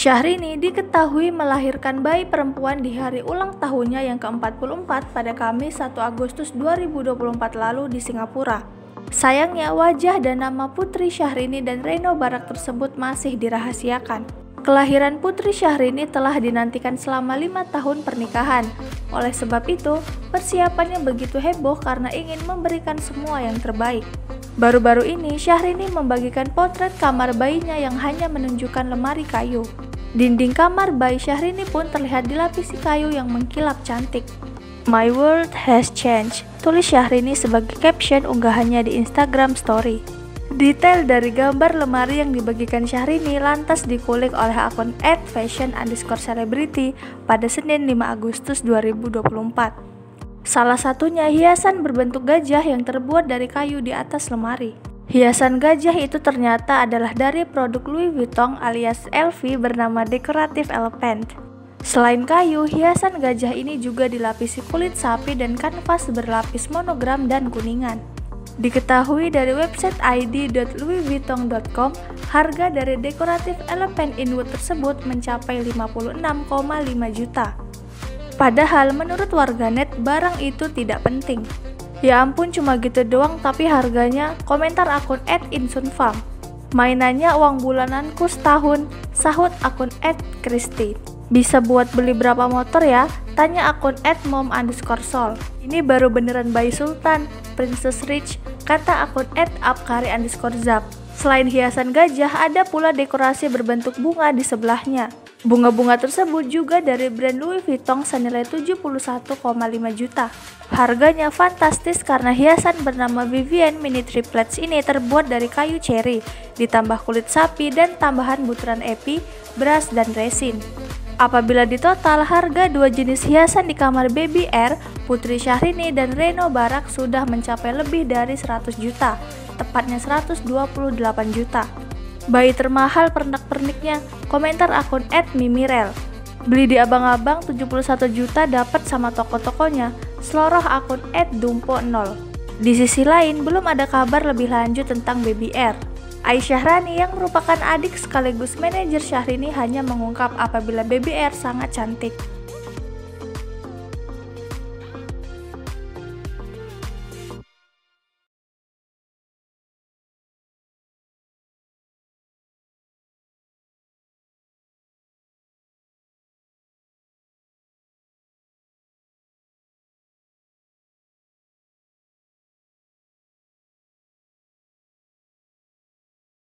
Syahrini diketahui melahirkan bayi perempuan di hari ulang tahunnya yang ke-44 pada Kamis 1 Agustus 2024 lalu di Singapura. Sayangnya, wajah dan nama putri Syahrini dan Reino Barack tersebut masih dirahasiakan. Kelahiran putri Syahrini telah dinantikan selama 5 tahun pernikahan. Oleh sebab itu, persiapannya begitu heboh karena ingin memberikan semua yang terbaik. Baru-baru ini, Syahrini membagikan potret kamar bayinya yang hanya menunjukkan lemari kayu. Dinding kamar bayi Syahrini pun terlihat dilapisi kayu yang mengkilap cantik. "My world has changed," tulis Syahrini sebagai caption unggahannya di Instagram Story. Detail dari gambar lemari yang dibagikan Syahrini lantas dikulik oleh akun @fashion_celebrity pada Senin 5 Agustus 2024. Salah satunya hiasan berbentuk gajah yang terbuat dari kayu di atas lemari. Hiasan gajah itu ternyata adalah dari produk Louis Vuitton alias LV bernama Decorative Elephant. Selain kayu, hiasan gajah ini juga dilapisi kulit sapi dan kanvas berlapis monogram dan kuningan. Diketahui dari website id.louisvuitton.com, harga dari Decorative Elephant Inwood tersebut mencapai 56,5 juta. Padahal menurut warganet, barang itu tidak penting. Ya ampun, cuma gitu doang tapi harganya, komentar akun @insunfarm. Mainannya uang bulananku setahun, sahut akun @kristi. Bisa buat beli berapa motor ya? Tanya akun @mom_sol. Ini baru beneran bayi sultan, Princess Rich, kata akun @apkari_zap. Selain hiasan gajah, ada pula dekorasi berbentuk bunga di sebelahnya. Bunga-bunga tersebut juga dari brand Louis Vuitton senilai 71,5 juta. Harganya fantastis karena hiasan bernama Vivienne mini triplets ini terbuat dari kayu ceri, ditambah kulit sapi dan tambahan butiran epi, beras, dan resin. Apabila ditotal, harga dua jenis hiasan di kamar baby air, Putri Syahrini dan Reino Barack sudah mencapai lebih dari 100 juta, tepatnya 128 juta. Bayi termahal pernak-perniknya, komentar akun @mimirel. Beli di abang-abang 71 juta dapat sama toko-tokonya, seloroh akun @dumpo0. Di sisi lain, belum ada kabar lebih lanjut tentang BBR. Aisyah Rani yang merupakan adik sekaligus manajer Syahrini hanya mengungkap apabila BBR sangat cantik.